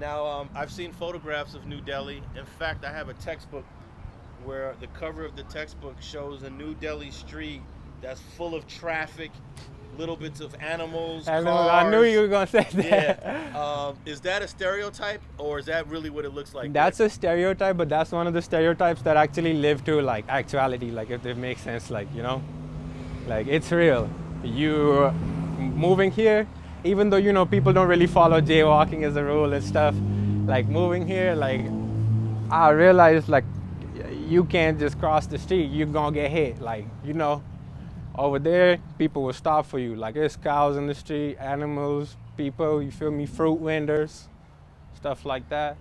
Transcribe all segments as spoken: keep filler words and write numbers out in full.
Now, um, I've seen photographs of New Delhi. In fact, I have a textbook where the cover of the textbook shows a New Delhi street that's full of traffic, little bits of animals, I, cars. I knew you were going to say that. Yeah. Um, is that a stereotype, or is that really what it looks like? That's there? a stereotype, but that's one of the stereotypes that actually live to, like, actuality, like, if it makes sense, like, you know? Like, it's real. You're moving here, even though, you know, people don't really follow jaywalking as a rule and stuff, like, moving here, like, I realized, like, you can't just cross the street, you're gonna get hit, like, you know. Over there, people will stop for you. Like, there's cows in the street, animals, people, you feel me, fruit vendors, stuff like that.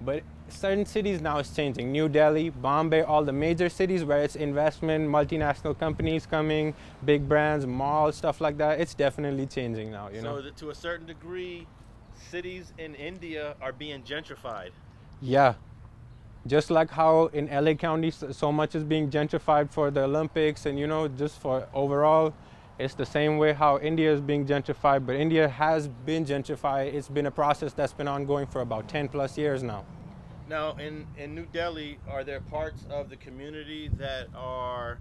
But certain cities now is changing. New Delhi, Bombay, all the major cities where it's investment, multinational companies coming, big brands, malls, stuff like that. It's definitely changing now, you know? So to a certain degree, cities in India are being gentrified. Yeah. Just like how in L A County so much is being gentrified for the Olympics and, you know, just for overall, it's the same way how India is being gentrified, but India has been gentrified. It's been a process that's been ongoing for about ten plus years now. Now, in, in New Delhi, are there parts of the community that are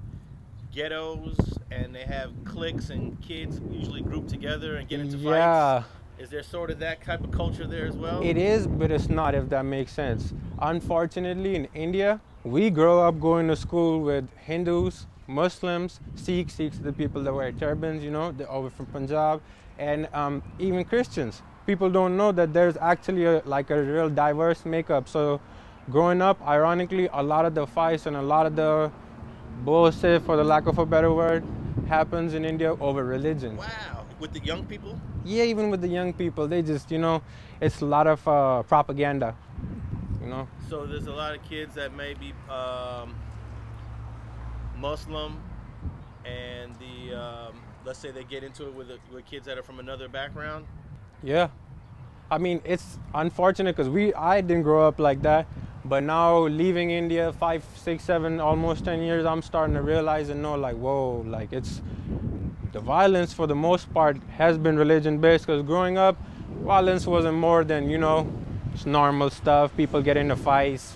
ghettos and they have cliques and kids usually group together and get into fights? Yeah. Is there sort of that type of culture there as well? It is, but it's not, if that makes sense. Unfortunately, in India, we grow up going to school with Hindus, Muslims, Sikhs, Sikhs the people that wear turbans, you know, they're over from Punjab, and um, even Christians. People don't know that there's actually a, like a real diverse makeup. So growing up, ironically, a lot of the fights and a lot of the bullshit, for the lack of a better word, happens in India over religion. Wow. With the young people? Yeah, even with the young people. They just, you know, it's a lot of uh, propaganda, you know? So there's a lot of kids that may be um, Muslim, and the, um, let's say they get into it with, with kids that are from another background? Yeah. I mean, it's unfortunate because we, I didn't grow up like that, but now leaving India five, six, seven, almost ten years, I'm starting to realize and know, like, whoa, like, it's, the violence for the most part has been religion based, because growing up, violence wasn't more than, you know, it's normal stuff, people get into fights.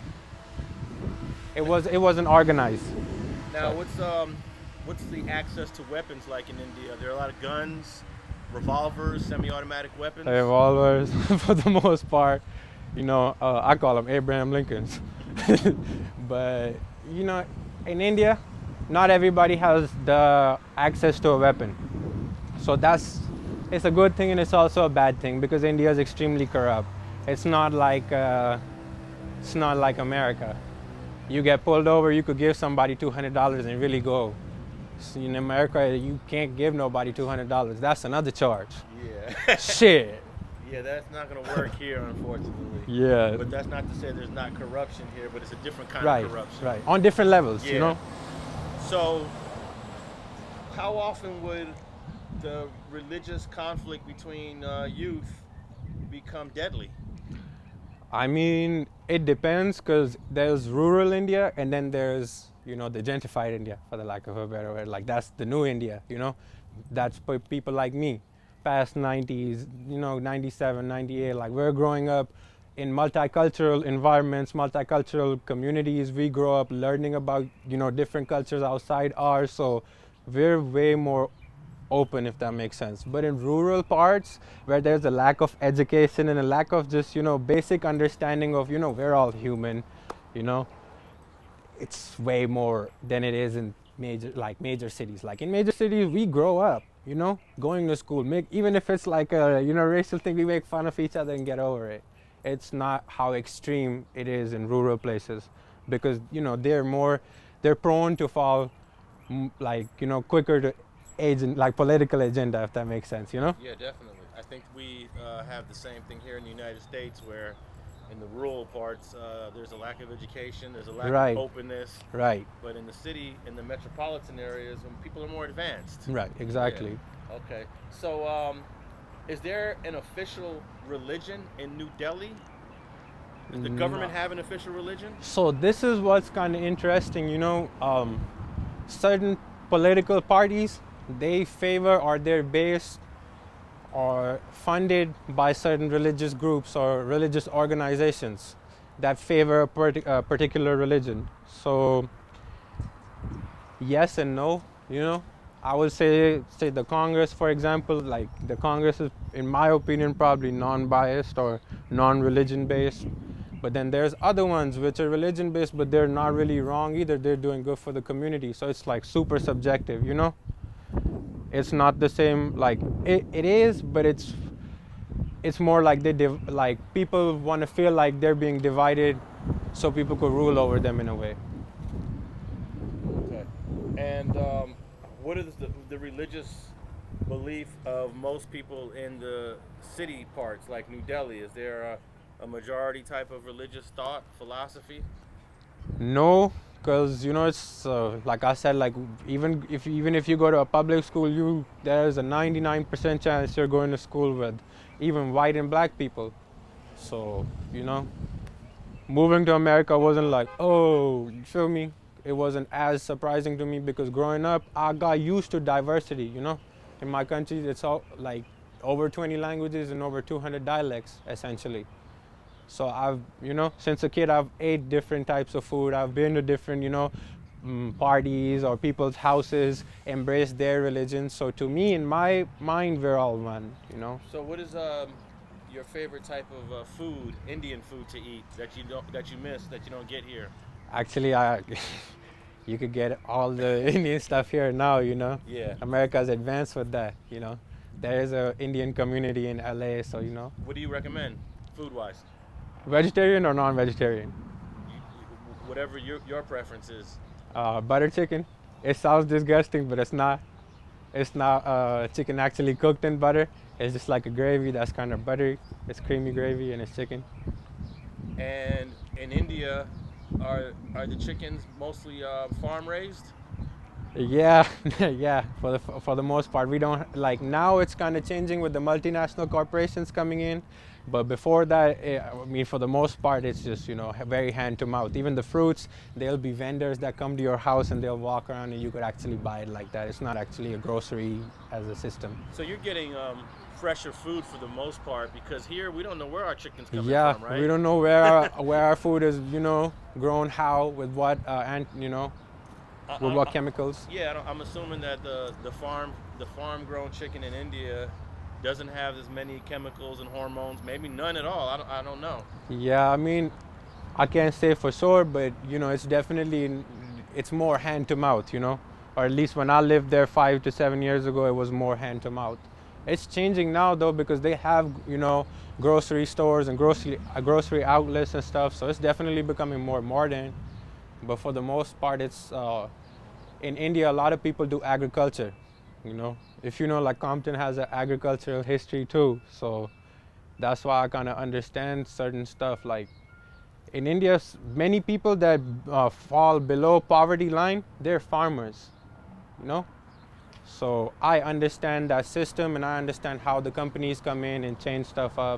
It was it wasn't organized. Now so. what's um what's the access to weapons like in India? Are there a lot of guns, revolvers, semi-automatic weapons? Revolvers for the most part, you know, uh, I call them Abraham Lincolns. But you know, in India, not everybody has the access to a weapon. So that's, it's a good thing and it's also a bad thing, because India is extremely corrupt. It's not like, uh, it's not like America. You get pulled over, you could give somebody two hundred dollars and really go. So in America, you can't give nobody two hundred dollars. That's another charge. Yeah. Shit. Yeah, that's not going to work here, unfortunately. Yeah. But that's not to say there's not corruption here, but it's a different kind right, of corruption. Right, on different levels, yeah. You know? So, how often would the religious conflict between uh, youth become deadly? I mean, it depends, because there's rural India and then there's, you know, the gentrified India, for the lack of a better word. Like, that's the new India, you know? That's for people like me, past nineties, you know, ninety-seven, ninety-eight. Like, we're growing up in multicultural environments, multicultural communities. We grow up learning about, you know, different cultures outside ours, so we're way more open, if that makes sense. But in rural parts, where there's a lack of education and a lack of just, you know, basic understanding of, you know, we're all human, you know, it's way more than it is in major, like major cities. Like in major cities, we grow up, you know, going to school, make, even if it's like a, you know, racial thing, we make fun of each other and get over it. It's not how extreme it is in rural places, because, you know, they're more, they're prone to fall, like, you know, quicker to agent, like political agenda, if that makes sense, you know? Yeah, definitely. I think we uh, have the same thing here in the United States, where in the rural parts, uh, there's a lack of education, there's a lack right. of openness. Right. But in the city, in the metropolitan areas, when people are more advanced. Right, exactly. Yeah. Okay. So, um, is there an official religion in New Delhi? Does the government have an official religion? So this is what's kind of interesting, you know, um, certain political parties, they favor, or they're based are funded by certain religious groups or religious organizations that favor a part uh, particular religion. So yes and no, you know. I would say, say the Congress, for example, like the Congress is, in my opinion, probably non-biased or non-religion based. But then there's other ones which are religion based, but they're not really wrong either. They're doing good for the community. So it's like super subjective, you know? It's not the same, like it, it is, but it's it's more like they div like people want to feel like they're being divided so people could rule over them in a way. Okay. And um what is the, the religious belief of most people in the city parts, like New Delhi? Is there a, a majority type of religious thought, philosophy? No, because, you know, it's uh, like I said, like even if even if you go to a public school, you there's a ninety-nine percent chance you're going to school with even white and black people. So, you know, moving to America wasn't like, oh, you feel me? It wasn't as surprising to me because growing up, I got used to diversity, you know? In my country, it's all like over twenty languages and over two hundred dialects, essentially. So I've, you know, since a kid, I've ate different types of food. I've been to different, you know, um, parties or people's houses, embraced their religion. So to me, in my mind, we're all one, you know? So what is um, your favorite type of uh, food, Indian food to eat that you, don't, that you miss, that you don't get here? Actually, I... You could get all the Indian stuff here now, you know? Yeah. America's advanced with that, you know? There is an Indian community in L A, so, you know? What do you recommend, food-wise? Vegetarian or non-vegetarian? You, you, whatever your, your preference is. Uh, butter chicken. It sounds disgusting, but it's not. It's not uh, chicken actually cooked in butter. It's just like a gravy that's kind of buttery. It's creamy gravy and it's chicken. And in India, Are, are the chickens mostly uh, farm raised? Yeah, yeah, for the, for the most part. We don't, like now it's kind of changing with the multinational corporations coming in. But before that, it, I mean, for the most part, it's just, you know, very hand to mouth. Even the fruits, there'll be vendors that come to your house and they'll walk around and you could actually buy it like that. It's not actually a grocery as a system. So you're getting um, fresher food for the most part, because here we don't know where our chicken's coming yeah, from, right? Yeah, we don't know where our, where our food is, you know, grown, how, with what, uh, and, you know, I, with I, what I, chemicals. Yeah, I don't, I'm assuming that the, the farm the farm-grown chicken in India doesn't have as many chemicals and hormones, maybe none at all. I don't, I don't know. Yeah, I mean, I can't say for sure, but, you know, it's definitely, it's more hand-to-mouth, you know? Or at least when I lived there five to seven years ago, it was more hand-to-mouth. It's changing now, though, because they have, you know, grocery stores and grocery uh, grocery outlets and stuff, so it's definitely becoming more modern. But for the most part, it's, uh, in India, a lot of people do agriculture, you know? If you know, like Compton has an agricultural history too, so that's why I kind of understand certain stuff. Like in India, many people that uh, fall below poverty line, they're farmers, you know? So I understand that system and I understand how the companies come in and change stuff up.